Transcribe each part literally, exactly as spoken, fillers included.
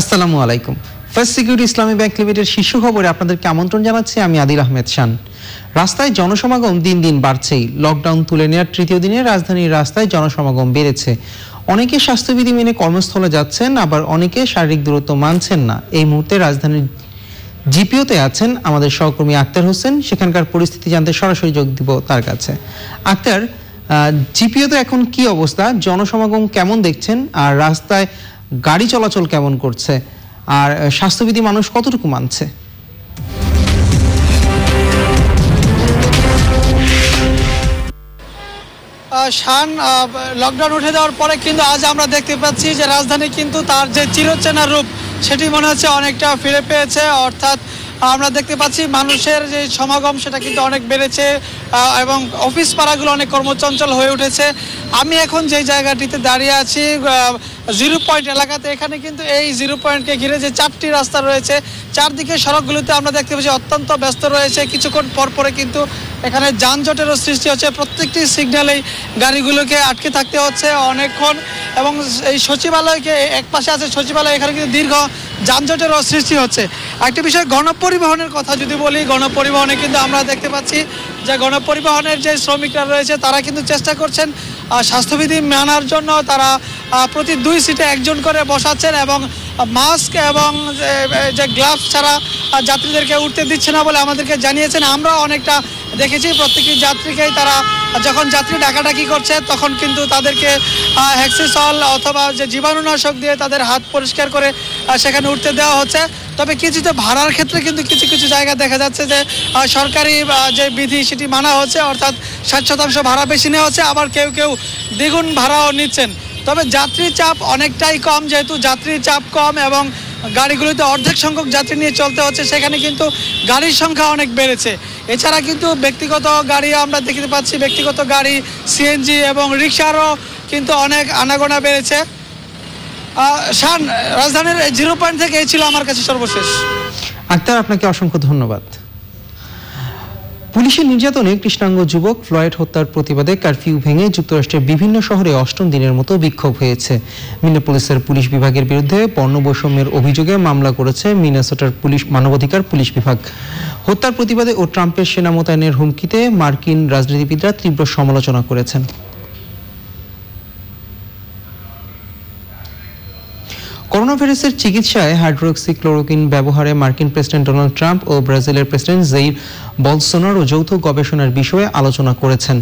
আসসালামু আলাইকুম। First security Islami bank limited শীর্ষ খবরে আপনাদেরকে আমন্ত্রণ জানাচ্ছি, আমি আদিল আহমেদ শান। রাস্তায় জনসমাগম দিন দিন বাড়ছে। লকডাউন তুলে নেওয়ার তৃতীয় দিনে রাজধানীর রাস্তায় জনসমাগম বেড়েছে। অনেকে স্বাস্থ্যবিধি মেনে কর্মস্থলে যাচ্ছেন, আবার অনেকে শারীরিক দূরত্ব মানছেন না। এই মুহূর্তে রাজধানীর জিপিওতে আছেন আমাদের সহকর্মী আক্তার হোসেন, সেখানকার পরিস্থিতি জানতে সরাসরি যোগ দিব তার কাছে। আক্তার, জিপিওতে এখন কি অবস্থা, জনসমাগম কেমন দেখছেন, আর রাস্তায় গাড়ি চলাচল কেমন করছে, আর স্বাস্থ্যবিধি মানুষ কতটুকু মানছে? শান, লকডাউন উঠে যাওয়ার পরে কিন্তু আজ আমরা দেখতে পাচ্ছি যে রাজধানী কিন্তু তার যে চিরচেনা রূপ সেটি মনে হচ্ছে অনেকটা ফিরে পেয়েছে। অর্থাৎ আমরা দেখতে পাচ্ছি মানুষের যে সমাগম সেটা কিন্তু অনেক বেড়েছে এবং অফিস পাড়াগুলো অনেক কর্মচঞ্চল হয়ে উঠেছে। আমি এখন যে জায়গাটিতে দাঁড়িয়ে আছি জিরো পয়েন্ট এলাকাতে, এখানে কিন্তু এই জিরো পয়েন্টকে ঘিরে যে চারটি রাস্তা রয়েছে চারদিকে সড়কগুলিতে আমরা দেখতে পাচ্ছি অত্যন্ত ব্যস্ত রয়েছে। কিছুক্ষণ পরপরে কিন্তু এখানে যানজটেরও সৃষ্টি হচ্ছে, প্রত্যেকটি সিগন্যালেই গাড়িগুলোকে আটকে থাকতে হচ্ছে অনেকক্ষণ। এবং এই সচিবালয়কে এক পাশে আছে সচিবালয়, এখানে কিন্তু দীর্ঘ যানজটেরও সৃষ্টি হচ্ছে। একটা বিষয়, গণপরিবহনের কথা যদি বলি, গণপরিবহনে কিন্তু আমরা দেখতে পাচ্ছি যে গণপরিবহনের যে শ্রমিকরা রয়েছে তারা কিন্তু চেষ্টা করছেন স্বাস্থ্যবিধি মানার জন্য। তারা প্রতি দুই সিটে একজন করে বসাচ্ছেন এবং মাস্ক এবং যে গ্লাভস ছাড়া যাত্রীদেরকে উঠতে দিচ্ছে না বলে আমাদেরকে জানিয়েছেন। আমরা অনেকটা দেখেছি প্রত্যেকটি যাত্রীকেই তারা যখন যাত্রী ডাকাডাকি করছে তখন কিন্তু তাদেরকে হ্যাক্সিসল অথবা যে জীবাণুনাশক দিয়ে তাদের হাত পরিষ্কার করে সেখানে উঠতে দেওয়া হচ্ছে। তবে কিছুতে ভাড়ার ক্ষেত্রে কিন্তু কিছু কিছু জায়গা দেখা যাচ্ছে যে সরকারি যে বিধি সেটি মানা হচ্ছে, অর্থাৎ ষাট শতাংশ ভাড়া বেশি নেওয়া হচ্ছে, আবার কেউ কেউ দ্বিগুণ ভাড়াও নিচ্ছেন। তবে যাত্রী চাপ অনেকটাই কম, যেহেতু যাত্রীর চাপ কম এবং গাড়িগুলিতে অর্ধেক সংখ্যক যাত্রী নিয়ে চলতে হচ্ছে সেখানে কিন্তু গাড়ির সংখ্যা অনেক বেড়েছে। এছাড়া কিন্তু ব্যক্তিগত গাড়ি আমরা দেখতে পাচ্ছি, ব্যক্তিগত গাড়ি, সিএনজি এবং রিক্সারও কিন্তু অনেক আনাগোনা বেড়েছে। শান, রাজধানীর জিরো পয়েন্ট থেকে এই ছিল আমার কাছে সর্বশেষ। আক্তার, আপনাকে অসংখ্য ধন্যবাদ। পুলিশের নির্যাতনে কৃষ্ণাঙ্গ যুবক ফ্লয়েড হত্যার প্রতিবাদে কারফিউ ভেঙে যুক্তরাষ্ট্রের বিভিন্ন শহরে অষ্টম দিনের মতো বিক্ষোভ হয়েছে। মিনেপোলিসের পুলিশ বিভাগের বিরুদ্ধে বর্ণবৈষম্যের অভিযোগে মামলা করেছে মিনেসোটার পুলিশ মানবাধিকার পুলিশ বিভাগ। হত্যার প্রতিবাদে ও ট্রাম্পের সেনা মোতায়েনের হুমকিতে মার্কিন রাজনীতিবিদরা তীব্র সমালোচনা করেছেন। করোনা ভাইরাসের চিকিৎসায় হাইড্রোক্সিক্লোরোকুইন ব্যবহারে মার্কিন প্রেসিডেন্ট ডোনাল্ড ট্রাম্প ও ব্রাজিলের প্রেসিডেন্ট জেইর বলসোনারো যৌথ গবেষণার বিষয়ে আলোচনা করেছেন।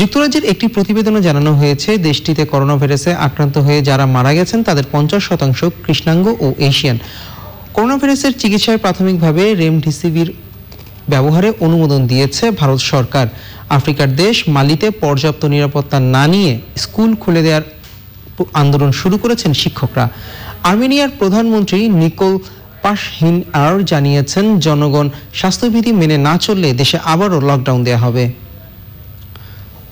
যুক্তরাজ্যের একটি প্রতিবেদনে জানানো হয়েছে, দেশটিতে করোনা ভাইরাসে আক্রান্ত হয়ে যারা মারা গেছেন তাদের পঞ্চাশ শতাংশ কৃষ্ণাঙ্গ ও এশিয়ান। করোনা ভাইরাসের চিকিৎসায় প্রাথমিকভাবে রেমডিসিভির ব্যবহারে অনুমোদন দিয়েছে ভারত সরকার। আফ্রিকার দেশ মালিতে পর্যাপ্ত নিরাপত্তা না নিয়ে স্কুল খুলে দেওয়ার আন্দোলন শুরু করেছেন শিক্ষকরা। আর্মেনিয়ার প্রধানমন্ত্রী নিকোল পাশহিন আর জানিয়েছেন, জনগণ স্বাস্থ্যবিধি মেনে না চললে দেশে আবারও লকডাউন দেয়া হবে।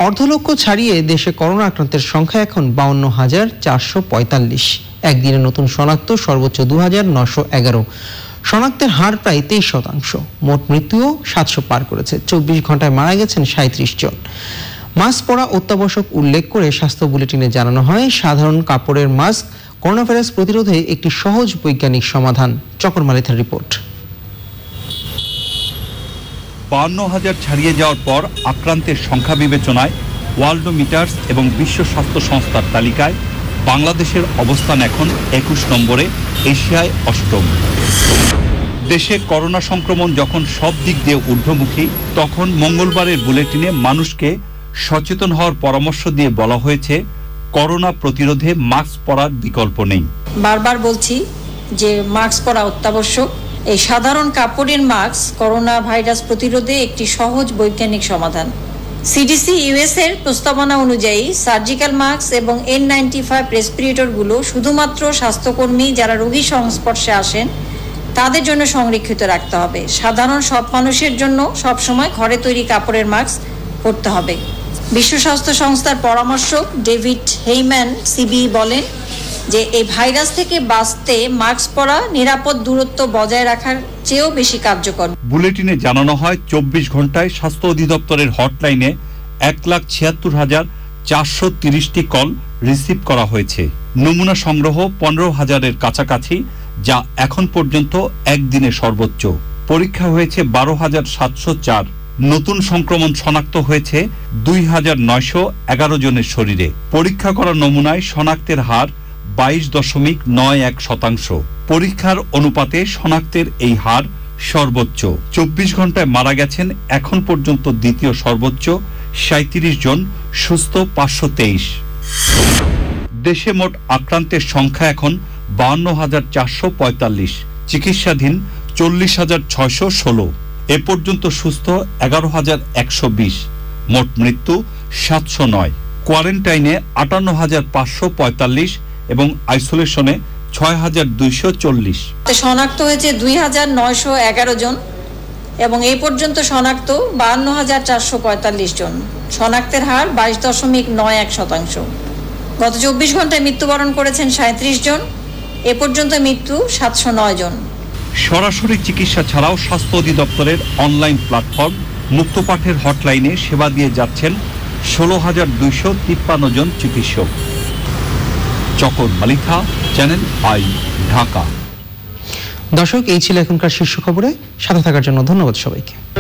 অর্ধলক্ষ ছাড়িয়ে দেশে করোনা আক্রান্তের সংখ্যা এখন বাউন্ন হাজার চারশো পঁয়তাল্লিশ। একদিনে নতুন শনাক্ত সর্বোচ্চ দু হাজার নশো এগারো। শনাক্তের হার প্রায় তেইশ শতাংশ। মোট মৃত্যুও সাতশো পার করেছে। চব্বিশ ঘন্টায় মারা গেছেন সাঁত্রিশ জন। মাস্ক পরা অত্যাবশ্যক উল্লেখ করে স্বাস্থ্য বুলেটিনে জানানো হয়, সাধারণ কাপড়ের মাস্ক করোনা ভাইরাস প্রতিরোধে একটি সহজ বৈজ্ঞানিক সমাধান। চকর মালিথার রিপোর্ট। বাউন্ন হাজার ছাড়িয়ে যাওয়ার পর আক্রান্তের সংখ্যা বিবেচনায় ওয়ার্ল্ডোমিটার্স এবং বিশ্ব স্বাস্থ্য সংস্থার তালিকায় বাংলাদেশের অবস্থান এখন একুশ নম্বরে, এশিয়ায় অষ্টম। দেশে করোনা সংক্রমণ যখন সব দিক দিয়ে ঊর্ধ্বমুখী, তখন মঙ্গলবারের বুলেটিনে মানুষকে সচেতন হওয়ার পরামর্শ দিয়ে বলা হয়েছে, করোনা প্রতিরোধে মাস্ক পরার বিকল্প নেই। বারবার বলছি যে মাস্ক পরা অত্যাবশ্যক। এই সাধারণ কাপড়ের মাস্ক করোনা ভাইরাস প্রতিরোধে একটি সহজ বৈজ্ঞানিক সমাধান। সিডিসি ইউএস এর প্রস্তাবনা অনুযায়ী সার্জিক্যাল মাস্ক এবং এন নাইনটি ফাইভ রেসপিরেটরগুলো শুধুমাত্র স্বাস্থ্যকর্মী যারা রোগী সংস্পর্শে আসেন তাদের জন্য সংরক্ষিত রাখতে হবে। সাধারণ সব মানুষের জন্য সবসময় ঘরে তৈরি কাপড়ের মাস্ক পরতে হবে। বিশ্ব স্বাস্থ্য সংস্থার পরামর্শক ডেভিড হেইম্যান সিবি বলেন যে এই ভাইরাস থেকে বাঁচতে মাস্ক পরা, নিরাপদ দূরত্ব বজায় রাখার চেয়েও বেশি কার্যকর। বুলেটিনে জানানো হয়, চব্বিশ ঘন্টায় স্বাস্থ্য অধিদপ্তরের হটলাইনে এক লাখ ছিয়াত্তর হাজার चारशो त्रिशटी कल रिसीव करा होयेछे। नमूना संग्रह पंद्रह हजारेर काछाकाछि जा एखन पर्यन्तो एकदिने सर्वोच्च। परीक्षा होयेछे बारो हजार सातशो चार। नतून संक्रमण शनाक्त होयेछे दुई हजार नयशो एगारो जनेर शरीरे। परीक्षा करा नमूनाय शनाक्तेर हार बाईश दशमिक नय एक शतांश। परीक्षार अनुपाते शनाक्तेर एई हार सर्वोच्च। चौबीस घंटाय मारा गेछेन एखन पर्यन्तो द्वितीय सर्वोच्च सैंतीस जन सुस्थ पाँचशो तेईस। देशे मोट आक्रांतेर संख्या एखन बावन्न हजार चारशो पैंताल्लिश, चिकित्साधीन चल्लिश हजार छयशो षोलो, ए पर्यन्त सुस्थ एगारो हजार एकशो बीस, मोट मृत्यु सातशो नय। क्वारेंटाइने आठान्न हजार पाँचशो पैंताल्लिश एबं आइसोलेशने छय हजार दुइशो चल्लिश। शनाक्त होयेछे दुई हजार नयशो एगारो जन এবং এই পর্যন্ত শনাক্ত বাহান্ন হাজার চারশো পঁয়তাল্লিশ জন। শনাক্তের হার বাইশ দশমিক নয় এক শতাংশ। গত চব্বিশ ঘন্টায় মৃত্যুবরণ করেছেন সাঁইত্রিশ জন, এ পর্যন্ত মৃত্যু সাতশো নয় জন। সরাসরি চিকিৎসা ছাড়াও স্বাস্থ্য অধিদপ্তরের অনলাইন প্ল্যাটফর্ম মুক্তপাঠের হটলাইনে সেবা দিয়ে যাচ্ছেন ষোলো হাজার দুইশো তিপ্পান্ন জন চিকিৎসক। চকর মালিকা, চ্যানেল আই, ঢাকা। দর্শক, এই ছিল এখনকার শীর্ষ খবরে। সাথে থাকার জন্য ধন্যবাদ সবাইকে।